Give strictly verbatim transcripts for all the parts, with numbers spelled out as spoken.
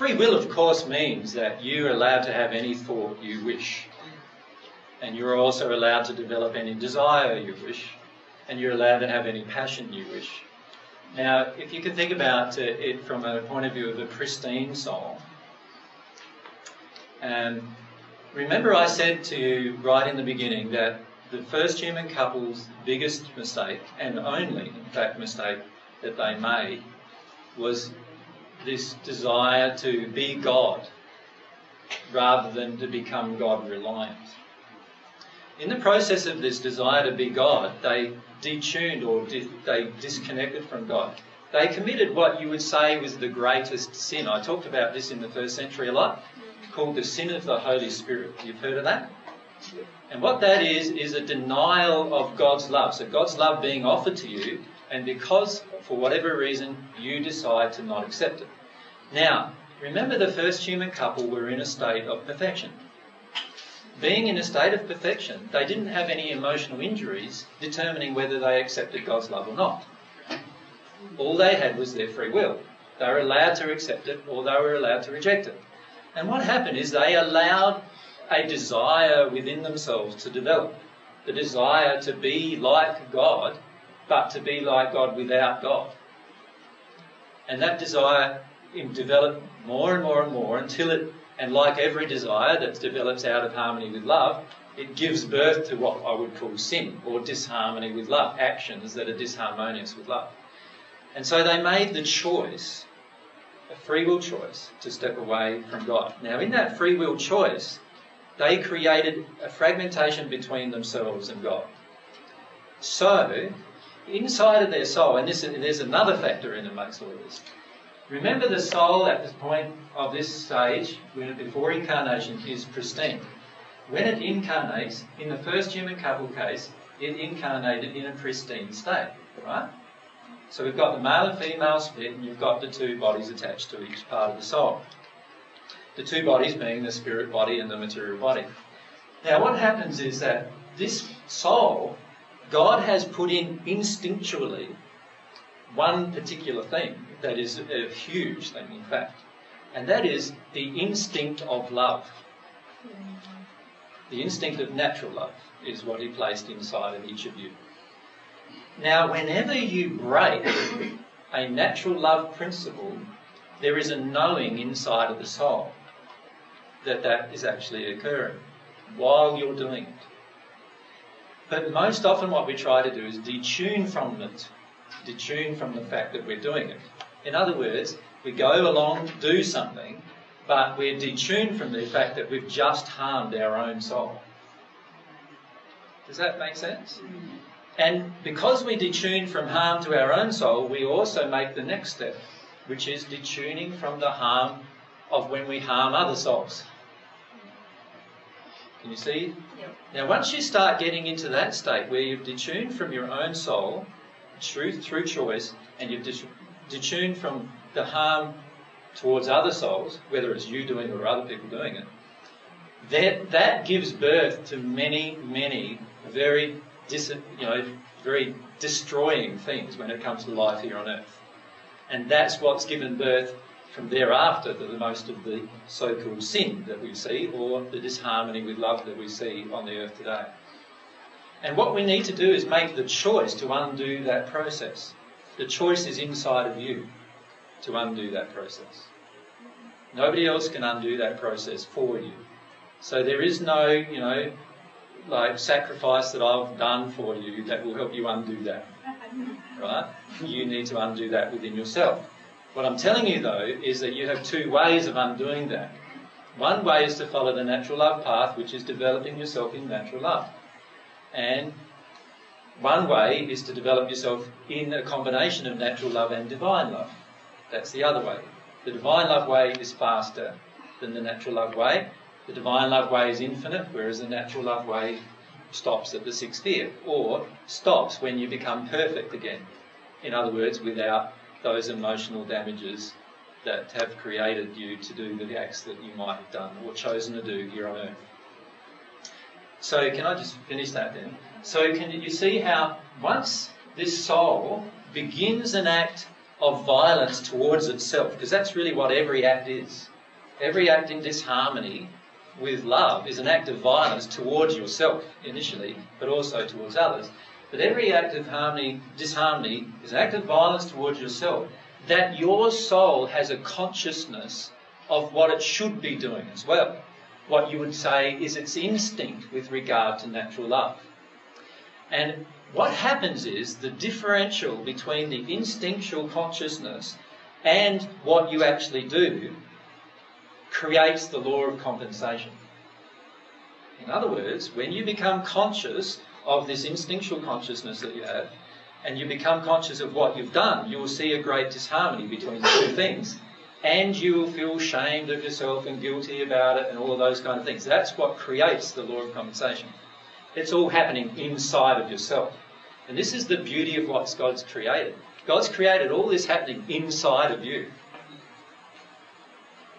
Free will, of course, means that you're allowed to have any thought you wish. And you're also allowed to develop any desire you wish. And you're allowed to have any passion you wish. Now, if you can think about it from a point of view of a pristine soul, um, remember I said to you right in the beginning that the first human couple's biggest mistake, and only, in fact, mistake that they made, was this desire to be God rather than to become God-reliant. In the process of this desire to be God, they detuned or di they disconnected from God. They committed what you would say was the greatest sin. I talked about this in the first century a lot, called the sin of the Holy Spirit. You've heard of that? And what that is, is a denial of God's love. So God's love being offered to you, and because, for whatever reason, you decide to not accept it. Now, remember the first human couple were in a state of perfection. Being in a state of perfection, they didn't have any emotional injuries determining whether they accepted God's love or not. All they had was their free will. They were allowed to accept it or they were allowed to reject it. And what happened is they allowed a desire within themselves to develop, the desire to be like God, but to be like God without God. And that desire developed more and more and more until it And like every desire that develops out of harmony with love, it gives birth to what I would call sin or disharmony with love, actions that are disharmonious with love. And so they made the choice, a free will choice, to step away from God. Now, in that free will choice, they created a fragmentation between themselves and God. So, inside of their soul, and, this, and there's another factor in amongst all of this, remember, the soul at this point of this stage, when before incarnation, is pristine. When it incarnates, in the first human couple case, it incarnated in a pristine state, right? So we've got the male and female split, and you've got the two bodies attached to each part of the soul. The two bodies being the spirit body and the material body. Now, what happens is that this soul, God has put in instinctually one particular thing that is a huge thing, in fact, and that is the instinct of love. The instinct of natural love is what He placed inside of each of you. Now, whenever you break a natural love principle, there is a knowing inside of the soul that that is actually occurring while you're doing it. But most often what we try to do is detune from it, detune from the fact that we're doing it. In other words, we go along, do something, but we're detuned from the fact that we've just harmed our own soul. Does that make sense? And because we detune from harm to our own soul, we also make the next step, which is detuning from the harm of when we harm other souls. Can you see? Yep. Now, once you start getting into that state where you've detuned from your own soul, truth through choice, and you've detuned from the harm towards other souls, whether it's you doing it or other people doing it, that, that gives birth to many, many very, dis, you know, very destroying things when it comes to life here on earth. And that's what's given birth from thereafter to the most of the so-called sin that we see, or the disharmony with love that we see on the earth today. And what we need to do is make the choice to undo that process. The choice is inside of you to undo that process. Nobody else can undo that process for you. So there is no, you know, like sacrifice that I've done for you that will help you undo that, right? You need to undo that within yourself. What I'm telling you, though, is that you have two ways of undoing that. One way is to follow the natural love path, which is developing yourself in natural love. And one way is to develop yourself in a combination of natural love and divine love. That's the other way. The divine love way is faster than the natural love way. The divine love way is infinite, whereas the natural love way stops at the sixth sphere, or stops when you become perfect again. In other words, without those emotional damages that have created you to do the acts that you might have done or chosen to do here on earth. So can I just finish that then? So can you see how once this soul begins an act of violence towards itself, because that's really what every act is. Every act in disharmony with love is an act of violence towards yourself initially, but also towards others. But every act of harmony, disharmony is an act of violence towards yourself, that your soul has a consciousness of what it should be doing as well. What you would say is its instinct with regard to natural love. And what happens is the differential between the instinctual consciousness and what you actually do creates the law of compensation. In other words, when you become conscious of this instinctual consciousness that you have, and you become conscious of what you've done, you will see a great disharmony between the two things. And you will feel ashamed of yourself and guilty about it and all of those kind of things. That's what creates the law of compensation. It's all happening inside of yourself. And this is the beauty of what God's created. God's created all this happening inside of you.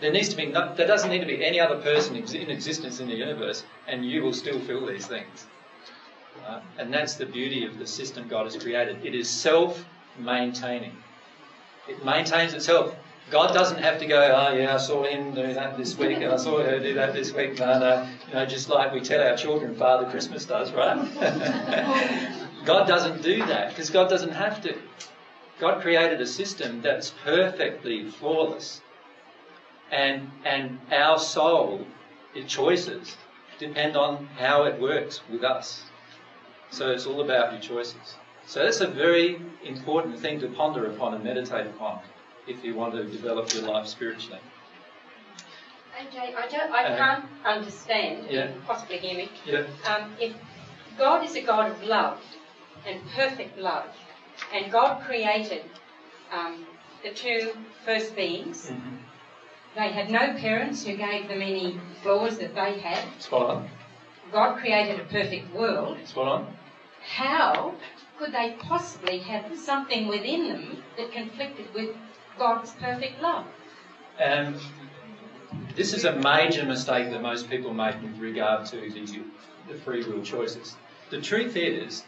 There needs to be no, there doesn't need to be any other person in existence in the universe, and you will still feel these things. Uh, and that's the beauty of the system God has created. It is self-maintaining. It maintains itself. God doesn't have to go, oh yeah, I saw him do that this week, and I saw her do that this week. No, no, you know, just like we tell our children Father Christmas does, right? God doesn't do that, because God doesn't have to. God created a system that's perfectly flawless. And, and our soul, its choices, depend on how it works with us. So it's all about your choices. So that's a very important thing to ponder upon and meditate upon if you want to develop your life spiritually. A J, I, don't, I can't understand, yeah. possibly hear me, yeah. um, if God is a God of love and perfect love, and God created um, the two first beings, mm-hmm. they had no parents who gave them any flaws that they had. Spot on. God created a perfect world. Spot on. How could they possibly have something within them that conflicted with God's perfect love? Um, this is a major mistake that most people make with regard to the, the free will choices. The truth is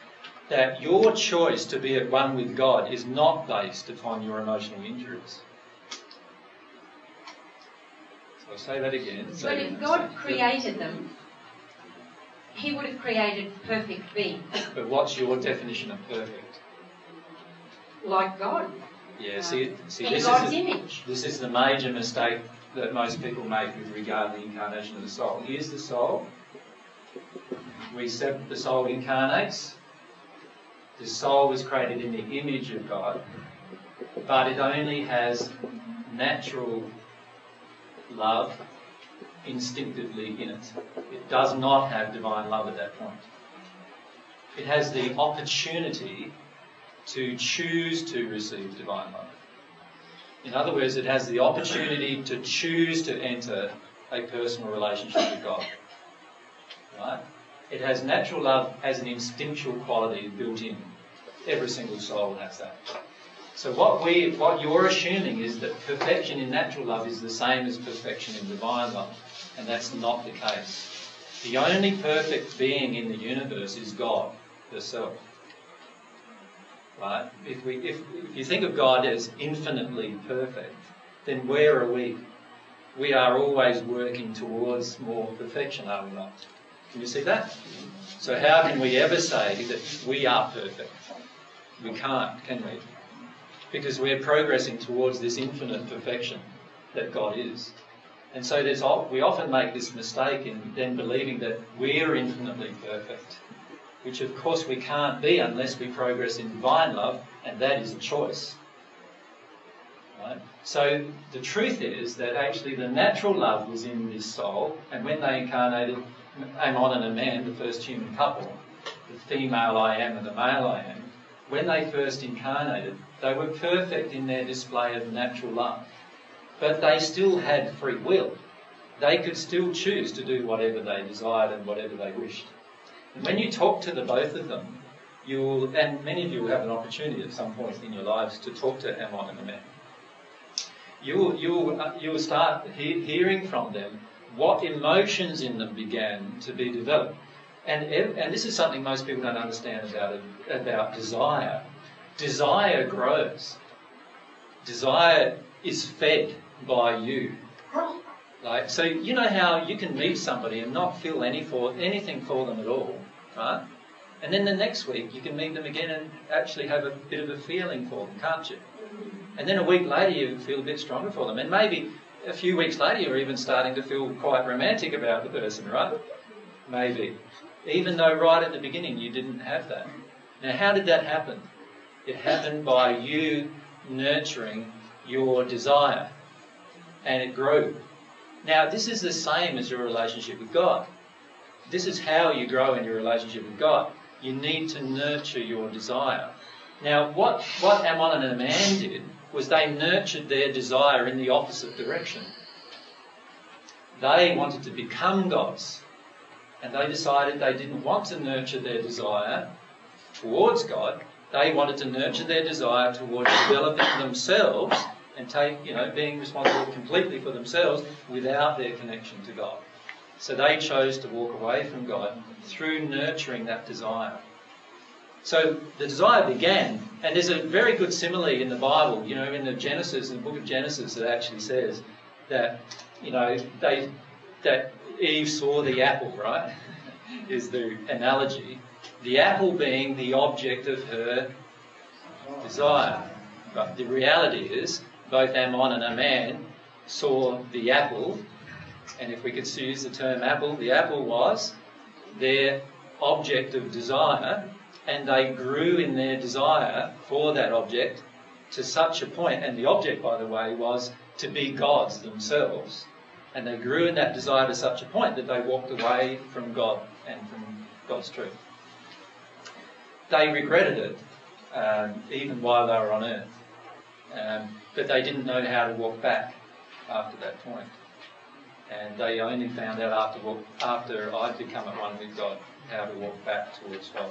that your choice to be at one with God is not based upon your emotional injuries. So I'll say that again. But so if God created them, he would have created perfect beings. But what's your definition of perfect? Like God. Yeah, see, see this, God's is the, image. This is the major mistake that most people make with regard to the incarnation of the soul. Here's the soul. We accept the soul incarnates. The soul was created in the image of God, but it only has natural love instinctively in it. It does not have divine love at that point. It has the opportunity to choose to receive divine love. In other words, it has the opportunity to choose to enter a personal relationship with God. Right? It has natural love as an instinctual quality built in. Every single soul has that. So what we, what you're assuming is that perfection in natural love is the same as perfection in divine love, and that's not the case. The only perfect being in the universe is God herself. Right? If, we, if, if you think of God as infinitely perfect, then where are we? We are always working towards more perfection, are we not? Can you see that? So how can we ever say that we are perfect? We can't, can we? Because we're progressing towards this infinite perfection that God is. And so there's, we often make this mistake in then believing that we're infinitely perfect, which of course we can't be unless we progress in divine love, and that is a choice. Right? So the truth is that actually the natural love was in this soul, and when they incarnated Amon and Aman, the first human couple, the female I am and the male I am, when they first incarnated, they were perfect in their display of natural love. But they still had free will. They could still choose to do whatever they desired and whatever they wished. And when you talk to the both of them, you'll, and many of you will have an opportunity at some point in your lives to talk to Amon and Aman, you'll, you'll, you'll start he hearing from them what emotions in them began to be developed. And, and this is something most people don't understand about, about desire. Desire grows. desire is fed by you. Like, so you know how you can meet somebody and not feel any for, anything for them at all, right? And then the next week you can meet them again and actually have a bit of a feeling for them, can't you? And then a week later you feel a bit stronger for them. And maybe a few weeks later you're even starting to feel quite romantic about the person, right? Maybe. Even though right at the beginning you didn't have that. Now, how did that happen? It happened by you nurturing your desire. And it grew. Now, this is the same as your relationship with God. This is how you grow in your relationship with God. You need to nurture your desire. Now, what, what Amon and Aman did was they nurtured their desire in the opposite direction. They wanted to become gods. And they decided they didn't want to nurture their desire towards God. They wanted to nurture their desire towards developing themselves and take, you know, being responsible completely for themselves without their connection to God. So they chose to walk away from God through nurturing that desire. So the desire began, and there's a very good simile in the Bible, you know, in the Genesis, in the book of Genesis, that actually says that, you know, they that Eve saw the apple, right? Is the analogy. The apple being the object of her desire. But the reality is, both Amon and Aman saw the apple, and if we could use the term apple, the apple was their object of desire, and they grew in their desire for that object to such a point, and the object, by the way, was to be gods themselves, and they grew in that desire to such a point that they walked away from God and from God's truth. They regretted it, um, even while they were on earth. Um, but they didn't know how to walk back after that point. And they only found out after, walk, after I'd become at one with God how to walk back towards God.